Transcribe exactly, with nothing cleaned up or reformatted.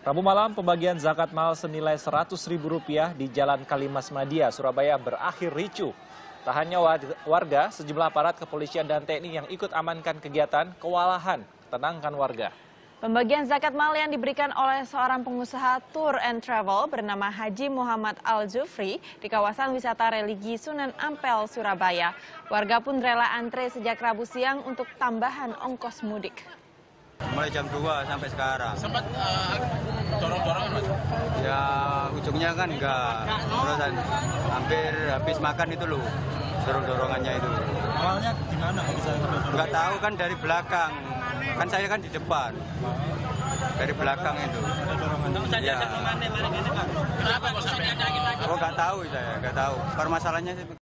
Rabu malam, pembagian zakat mal senilai seratus ribu rupiah di Jalan Kalimas Madia, Surabaya berakhir ricuh. Tak hanya warga, sejumlah aparat kepolisian dan T N I yang ikut amankan kegiatan kewalahan tenangkan warga. Pembagian zakat mal yang diberikan oleh seorang pengusaha tour and travel bernama Haji Muhammad Al-Jufri di kawasan wisata religi Sunan Ampel, Surabaya. Warga pun rela antre sejak Rabu siang untuk tambahan ongkos mudik. Mulai jam dua sampai sekarang. Sempat dorong-dorong, uh, Mas? Ya, ujungnya kan enggak. Terusan, hampir habis makan itu loh, dorong-dorongannya itu. Awalnya gimana? Enggak tahu kan dari belakang. Kan saya kan di depan. Dari belakang itu. Ya. Oh, enggak tahu saya, enggak tahu. Permasalahannya